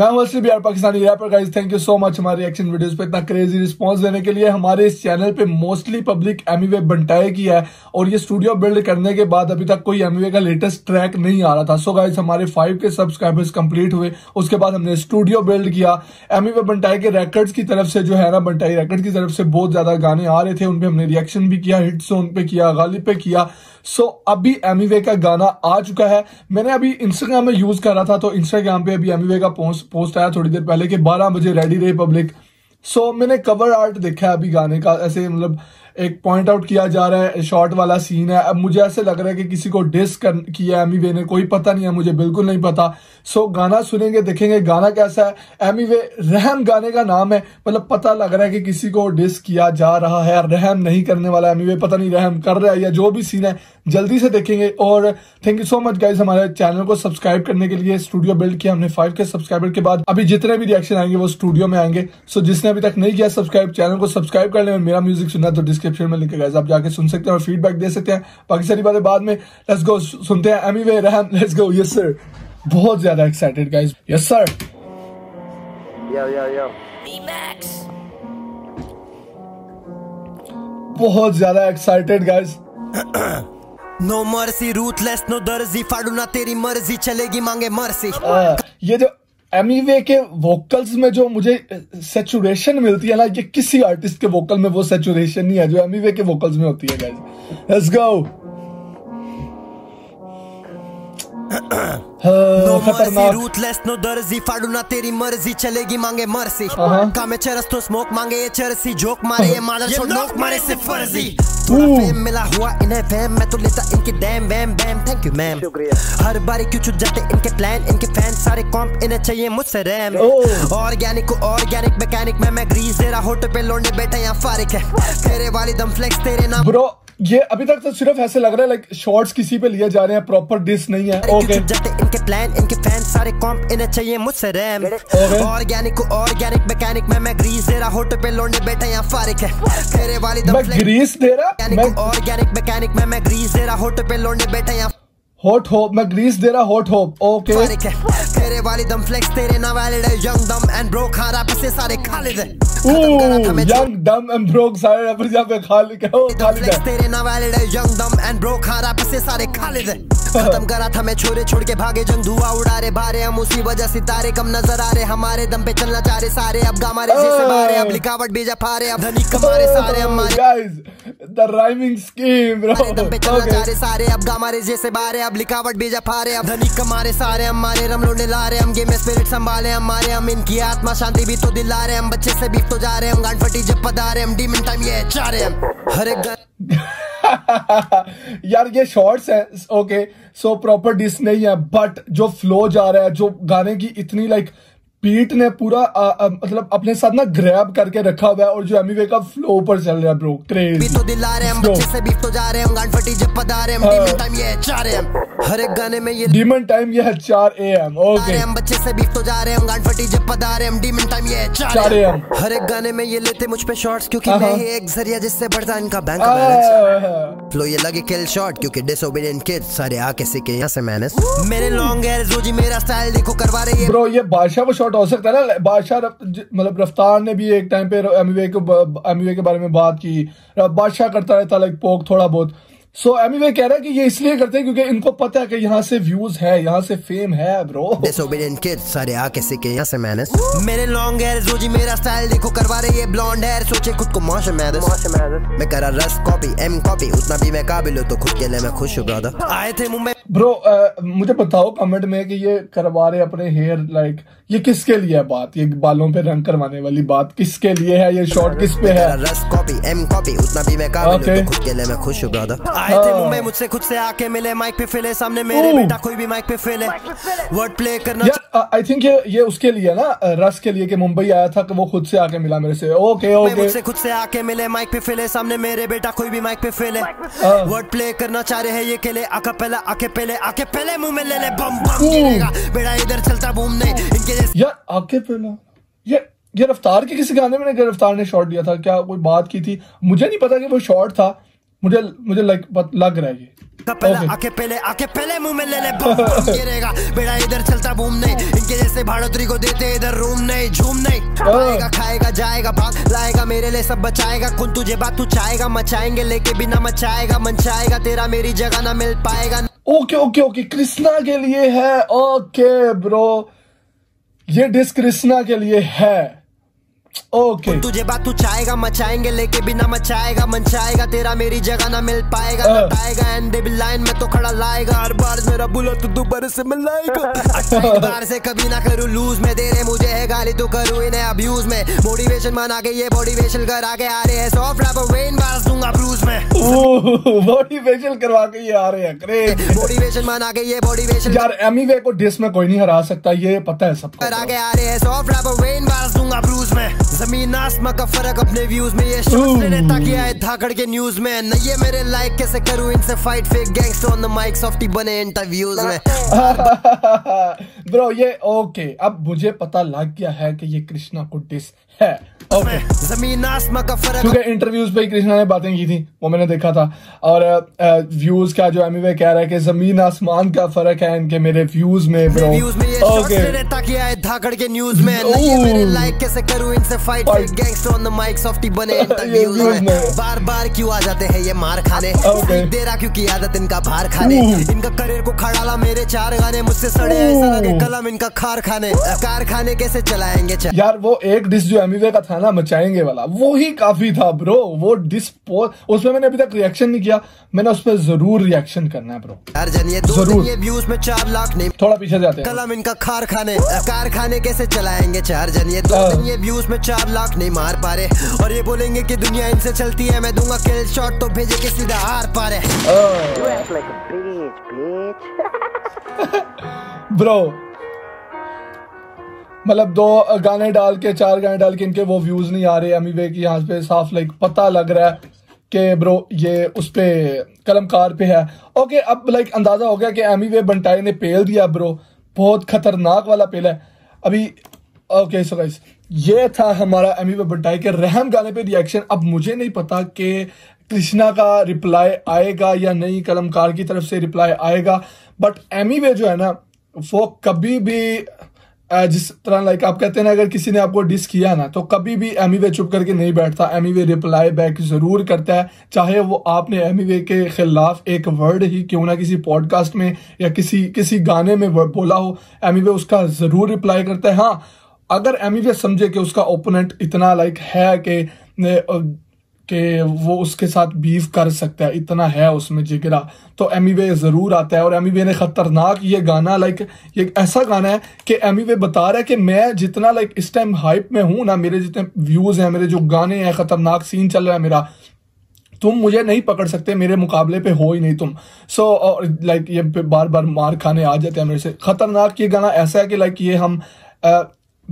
मैं पाकिस्तानी यहाँ पर guys thank you so much हमारे रिएक्शन वीडियोस पे इतना क्रेजी रिस्पांस देने के लिए। हमारे इस चैनल पे मोस्टली पब्लिक एमिवे बंटाई की है और ये स्टूडियो बिल्ड करने के बाद अभी तक कोई एमिवे का लेटेस्ट ट्रैक नहीं आ रहा था। सो गाइस हमारे 5 के सब्सक्राइबर्स कंप्लीट हुए, उसके बाद हमने स्टूडियो बिल्ड किया। एमिवे बंटाई के रेकर्ड्स की तरफ से जो है ना, बंटाई रेकर्ड की तरफ से बहुत ज्यादा गाने आ रहे थे, उनपे हमने रिएक्शन भी किया, हिट सॉन्ग पे किया, गालिब पे किया। सो अभी एमिवे का गाना आ चुका है। मैंने अभी इंस्टाग्राम में यूज कर रहा था तो इंस्टाग्राम पे अभी एमिवे का पोस्ट आया थोड़ी देर पहले कि 12 बजे रेडी रहे पब्लिक। सो मैंने कवर आर्ट देखा है अभी गाने का, ऐसे मतलब एक पॉइंट आउट किया जा रहा है, शॉर्ट वाला सीन है। अब मुझे ऐसे लग रहा है कि किसी को डिस किया एमिवे ने, कोई पता नहीं है, मुझे बिल्कुल नहीं पता। सो गाना सुनेंगे, देखेंगे गाना कैसा है। एमिवे रहम गाने का नाम है, मतलब पता लग रहा है कि किसी को डिस किया जा रहा है, रहम नहीं करने वाला एमिवे, पता नहीं रहम कर रहा है या जो भी सीन है, जल्दी से देखेंगे। और thank you so much guys हमारे चैनल को सब्सक्राइब करने के लिए। स्टूडियो बिल्ड किया हमने 5 के सब्सक्राइबर के बाद। अभी जितने भी रिएक्शन आएंगे वो स्टूडियो में आएंगे। सो जिसने अभी तक नहीं किया सब्सक्राइब, चैनल को सब्सक्राइब कर लें। मेरा म्यूजिक सुनना तो डिस्क्रिप्शन में लिख के गाइस आप जाके सुन सकते हैं और फीडबैक दे सकते हैं। बाकी सारी बातें बाद में, लेट्स गो सुनते हैं एमिवे रहम। Let's go. यस सर, बहुत ज्यादा एक्साइटेड गाइस। Yes sir. या या या बहुत ज्यादा excited guys. No mercy ruthless no दर्जी, फाड़ू ना तेरी मर्जी, चलेगी मांगे मर्सी। ये जो एमिवे के वोकल्स में जो मुझे सैचुरेशन मिलती है ना, ये किसी आर्टिस्ट के वोकल में वो सैचुरेशन नहीं है जो एमिवे के वोकल्स में होती है गाइस। Let's go. खतरनाक रूथलेस नो दर्जी, फाड़ू ना तेरी मर्जी, चलेगी मांगे मर्सी। कामे चरस तो स्मोक मांगे, ये चरसी जोक मारे, ये मॉडल शो नोक मारे से फर्जी। थोड़ा फेम मिला हुआ इन्हें फेम, मैं तो लेता इनके damn wham bam. Thank you ma'am, हर बार क्यों छुट जाते इनके प्लान, इनके फैन सारे कॉम्प, इन्हें चाहिए मुझसे रैम। ऑर्गेनिक को ऑर्गेनिक, मैकेनिक में मैं ग्रीस, तेरा होटल पे लोंडे बैठे यहाँ फारिक है, तेरे वाली दम फ्लेक्स तेरे नाम। ब्रो ये अभी तक तो सिर्फ ऐसे लग रहा है लाइक शॉर्ट्स किसी पे लिए जा रहे हैं, प्रॉपर डिस नहीं है। ओके इनके प्लान, इनके फैन सारे कॉम्प, इन्हें चाहिए मुझसे रैम। ऑर्गेनिक को ऑर्गेनिक, मैकेनिक मैं ग्रीस, तेरा होट पे लोंडे बैठा यहाँ फारिक है, तेरे वाली दम फ्लेक्स ग्रीस दे रहा। ऑर्गेनिक मैकेनिक मैं ग्रीस, तेरा होट पे लोंडे बैठा यहाँ हॉट होप, मैं ग्रीस दे रहा हॉट होप। ओके तेरे वाली दम फ्लेक्स, तेरे ना वैलिड है यंग दम एंड ब्रोक, हर आपसे सारे खालिद है। यंग दम एंड ब्रोक सारे रैपर यहां पे खालिद है। ओ खालिद है तेरे ना वैलिड है यंग दम एंड ब्रोक, हर आपसे सारे खालिद है। खत्म करा था मैं छोरे, छोड़ के भागे जंग, धुआं उड़ा रहे भारे हम, उसी वजह सितारे कम नजर आ रहे, हमारे दम पे चलना चाह रहे सारे, अब गा मारे जैसे बारे, अब लिखावट बेजा फारे, अब धनी कमारे सारे हमारे। Guys the rhyming scheme bro, दम पे चलना चाह रहे सारे, अब गा मारे जैसे बारे, लिखावट बेजा फारे, अब धनी कमारे सारे हमारे, हम लोने ला रहे, हम गेम स्पिरिट संभाले हमारे, हम इनकी आत्मा शांति भी तो दिला रहे, हम बच्चे से भी तो जा रहे, हम गांड फटी जब पदा रहे, हम डीमन टाइम ये चाह रहे हम हर एक। यार ये शॉर्ट्स है ओके, सो प्रॉपर डिस नहीं है, बट जो फ्लो जा रहा है, जो गाने की इतनी लाइक बीट ने पूरा मतलब अपने साथ ना ग्रैब करके रखा हुआ है, और जो एमिवे का फ्लो ऊपर चल रहा है ब्रो, क्रेज तो दिला रहे हम, बच्चे से भी तो जा रहे हम, गांड फटी जब पदा रहे हम, डीमन टाइम ये चाह रहे हम हर एक गाने में, ये डीमन टाइम ये 4 AM। ओके हम बच्चे से भी तो जा रहे हम, गांड फटी जब पदा रहे हम, डीमन टाइम ये 4 AM हर एक गाने में। ये लेते मुझ पे शॉट्स क्योंकि मैं ही एक जरिया जिससे बढ़ता इनका बैंक बैलेंस। फ्लो ये लगे किल शॉट क्योंकि डिसोबीडिएंट किड्स सारे आके सीखे यहां से मैंने, मेरे लॉन्ग हेयर रोजी मेरा स्टाइल देखो करवा रहे। ब्रो ये बादशाह को हो सकता है ना, बादशाह मतलब रफ्तार ने भी एक टाइम पे एमिवे के बारे में बात की, बादशाह करता रहता लाइक पोक थोड़ा बहुत। सो एमिवे कह रहा है कि ये इसलिए करते हैं क्योंकि इनको पता है कि यहाँ से व्यूज है, यहाँ से फेम है ब्रो, डिसोबीडिएंट किड्स सारे आके सीखे यहाँ से मैंने, मेरे लॉन्ग हेयर रोजी मेरा स्टाइल देखो करवा रहे, ये ब्लॉन्ड हेयर सोचे खुद को मौसम मैं करा रस कॉपी एम कॉपी, उतना भी मैं काबिल हो तो खुद के लिए मैं खुश हूँ ब्रदर। आए थे मुंबई ब्रो, मुझे बताओ कमेंट में कि ये करवा रहे अपने हेयर लाइक ये किसके लिए है बात, ये बालों पे रंग करवाने वाली बात किसके लिए है, ये शॉर्ट किस पे है, रस कॉपी एम कॉपी, उतना भी मैं काबिल हो तो खुद के लिए मैं खुश हूँ ब्रदर। आए थे मुंबई मुझसे खुद से आके मिले, माइक पे फेले सामने मेरे बेटा, कोई भी माइक पे फेले वर्ड प्ले करना। आई थिंक ये उसके लिए ना, रस के लिए कि मुंबई आया था कि वो खुद से आके मिला मेरे से। ओके ओके मुझसे खुद से आके मिले, माइक पे फेले सामने मेरे बेटा, कोई भी माइक पे फेले वर्ड प्ले करना चाह रहे हैं ये केले, आके पहला आके पहले मुंह में ले ले बम बम गिरेगा बेटा, इधर चलता बूम नहीं इनके। यार आके पहला ये रफ्तार के किसी गाने में रफ्तार ने शॉट दिया था, क्या कोई बात की थी, मुझे नहीं पता कि वो शॉट था। मुझे लग रहा है ये आके पहले मुंह में ले ले गिरेगा बेड़ा इधर चलता बूम नहीं इनके जैसे भाड़ोतरी को देते इधर रूम नहीं झूम नहीं आएगा खाएगा जाएगा भाग लाएगा मेरे लिए सब बचाएगा कुन तुझे बात तू चाहेगा मचाएंगे लेके बिना मचाएगा मनचाएगा तेरा मेरी जगह ना मिल पाएगा। ओके ओके ओके कृष्णा के लिए है। ओके ब्रो ये डिस्क कृष्णा के लिए है। ओके तुझे बात तू चाहेगा मचाएंगे लेके बिना मचाएगा मनचाएगा तेरा मेरी जगह ना मिल पाएगा बताएगा एंड डेबिल लाइन में तो खड़ा लाएगा हर बार मेरा बुला तू दोबारा से मिलाएगा अच्छा बार से कभी ना करूँ लूज में दे रहे मुझे है गाली तो करूँ इन्हें अब्यूज में मोटिवेशन बना के ये बॉडी फेशियल करा के आ रहे हैं सॉफ्ट रैपर वेन मार दूंगा ब्रूज में बॉडी फेशियल करवा के ये आ रहे हैं क्रेज मोटिवेशन बना के ये बॉडी फेशियल यार एमिवे को डिस में कोई नहीं हरा सकता ये पता है सबको करा के आ रहे हैं सॉफ्ट रैपर वेन मार दूंगा ब्रूज में जमीन आसमां का फर्क अपने व्यूज में ये शॉट्स किया है धाकड़ के न्यूज में न ये मेरे लाइक कैसे करूं इनसे fight fake gangster on the mic softy बने इंटरव्यूज में ब्रो ये ओके अब मुझे पता लग गया है कि ये कृष्णा को डिस है। ओके जमीन आसमां का फर्क क्योंकि इंटरव्यूज पे कृष्णा ने बातें की थी वो मैंने देखा था और व्यूज का जो एमिवे कह रहा है कि जमीन आसमान का फर्क है इनके मेरे व्यूज में ब्रो ओके धाकड़ के न्यूज में न ये मेरे लाइक कैसे करूं इनसे fight gangster on the mic softy बने इंटरव्यूज में बार-बार क्यों आ जाते हैं ये मार खाने देरा क्योंकि आदत इनका भार खाने इनका करियर को खड़ाला मेरे चार गाने मुझसे सड़े ऐसा लगे कलम इनका कारखाने कैसे चलाएंगे यार वो एक डिस जो एमिवे का था ना मचाएंगे वाला वो ही काफी था ब्रो वो डिस उसमें मैंने अभी तक रिएक्शन नहीं किया मैंने उस पर जरूर रिएक्शन करना है ब्रो अर्जुन ये जरूर ये व्यूज में 4 लाख नहीं थोड़ा पीछे जाते हैं कलम इनका कारखाने कैसे चलाएंगे चार जन ये 2 दिन ये व्यूज में 4 लाख नहीं मार पा रहे और ये बोलेंगे कि दुनिया इनसे चलती है मैं दूंगा किल शॉट तो भेजे के सीधा हार पा रहे ब्रो मतलब 2 गाने डाल के 4 गाने डाल के इनके वो व्यूज नहीं आ रहे एमिवे की यहाँ पे साफ लाइक पता लग रहा है कि ब्रो ये उस पे कलमकार पे है। ओके अब लाइक अंदाजा हो गया कि एमिवे बंटाई ने पेल दिया ब्रो बहुत खतरनाक वाला पेल है अभी। ओके सो गाइस ये था हमारा एमिवे बंटाई के रहम गाने पे रिएक्शन। अब मुझे नहीं पता कि कृष्णा का रिप्लाई आएगा या नहीं कलमकार की तरफ से रिप्लाई आएगा बट एमिवे जो है ना वो कभी भी जिस तरह लाइक आप कहते हैं ना अगर किसी ने आपको डिस किया ना तो कभी भी एमिवे चुप करके नहीं बैठता एमिवे रिप्लाई बैक जरूर करता है चाहे वो आपने एमिवे के खिलाफ एक वर्ड ही क्यों ना किसी पॉडकास्ट में या किसी गाने में बोला हो एमिवे उसका जरूर रिप्लाई करता है। हाँ अगर एमिवे समझे कि उसका ओपोनेंट इतना लाइक है कि वो उसके साथ बीफ कर सकता है इतना है उसमें जिगरा तो एमिवे ज़रूर आता है और एमिवे ने ख़तरनाक ये गाना लाइक ये ऐसा गाना है कि एमिवे बता रहा है कि मैं जितना लाइक इस टाइम हाइप में हूँ ना मेरे जितने व्यूज़ हैं मेरे जो गाने हैं ख़तरनाक सीन चल रहा है मेरा तुम मुझे नहीं पकड़ सकते मेरे मुकाबले पे हो ही नहीं तुम सो लाइक ये बार बार मार खाने आ जाते हैं मेरे से ख़तरनाक ये गाना ऐसा है कि लाइक ये हम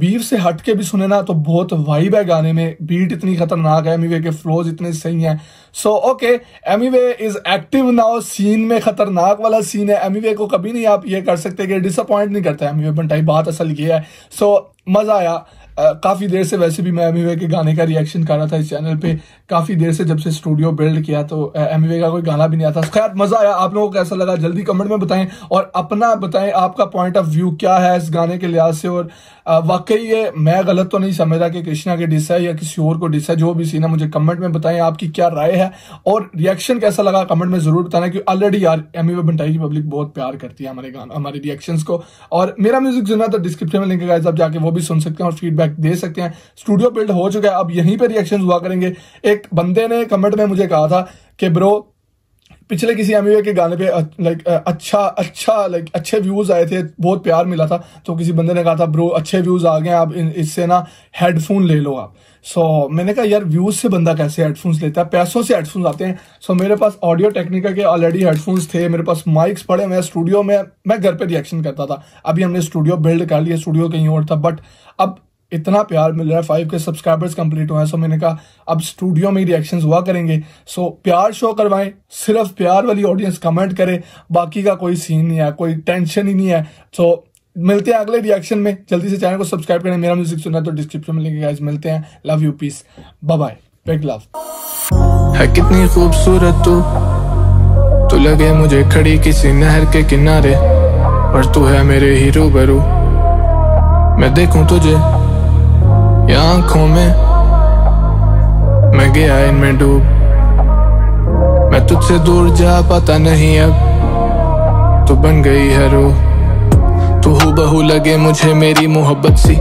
बीफ से हट के भी सुने ना तो बहुत वाइब है गाने में बीट इतनी खतरनाक है एमिवे के फ्लोज इतने सही हैं। So okay Emiway is active now scene में खतरनाक वाला सीन है एमिवे को कभी नहीं आप ये कर सकते कि डिसअपॉइंट नहीं करता है एमिवे बंटाई बात असल ये है। सो मज़ा आया काफ़ी देर से वैसे भी मैं एमिवे के गाने का रिएक्शन कर रहा था इस चैनल पे काफ़ी देर से जब से स्टूडियो बिल्ड किया तो एमिवे का कोई गाना भी नहीं आता। खैर मज़ा आया आप लोगों को कैसा लगा जल्दी कमेंट में बताएं और अपना बताएं आपका पॉइंट ऑफ व्यू क्या है इस गाने के लिहाज से और वाकई ये मैं गलत तो नहीं समझ रहा कि कृष्णा के डिस है या किसी और को डिस है जो भी सीन है मुझे कमेंट में बताएं आपकी क्या राय है और रिएक्शन कैसा लगा कमेंट में ज़रूर बताना कि ऑलरेडी यार एमिवे बंटाई की पब्लिक बहुत प्यार करती है हमारे गाना हमारे रिएक्शंस को और मेरा म्यूजिक सुनना तो डिस्क्रिप्शन में लिंक है आप जाके वो भी सुन सकते हैं और फीडबैक दे सकते हैं। स्टूडियो बिल्ड हो चुका है अब यहीं पे रिएक्शंस हुआ करेंगे। एक बंदे ने कमेंट में मुझे कहा था कि ब्रो पिछले किसी एमिवे के गाने पे लाइक अच्छे व्यूज़ आए थे बहुत प्यार मिला था तो किसी बंदे ने कहा था ब्रो अच्छे व्यूज़ आ गए आप इससे ना हेडफोन ले लो आप। सो मैंने कहा यार व्यूज़ से बंदा कैसे हेडफोन्स लेता है पैसों से हेडफोन्स आते हैं। सो मेरे पास ऑडियो टेक्निका के ऑलरेडी हेडफोन्स थे मेरे पास माइक्स पड़े हुए स्टूडियो में मैं घर पर रिएक्शन करता था अभी हमने स्टूडियो बिल्ड कर लिया स्टूडियो कहीं और था बट अब इतना प्यार मिल रहा है 5K सब्सक्राइबर्स कंप्लीट हुए हैं। सो मैंने कहा अब स्टूडियो में ही रिएक्शंस हुआ करेंगे। सो प्यार शो करवाएं सिर्फ प्यार वाली ऑडियंस कमेंट करे बाकी का कोई सीन नहीं है कोई टेंशन ही नहीं है। सो मिलते हैं अगले रिएक्शन में जल्दी से चैनल को सब्सक्राइब करें मेरा म्यूजिक सुनना तो डिस्क्रिप्शन में लिंक है गाइस मिलते हैं love you peace bye bye big love. है कितनी खूबसूरत तू लगे मुझे खड़ी किसी नहर के किनारे, और तू है मेरे ही रूबरू। मैं देखूं तुझे या आंखों में, मैं गया इनमें डूब। मैं तुझसे दूर जा पाता नहीं, अब तू बन गई है रूह। तू हूबहू लगे मुझे मेरी मोहब्बत सी।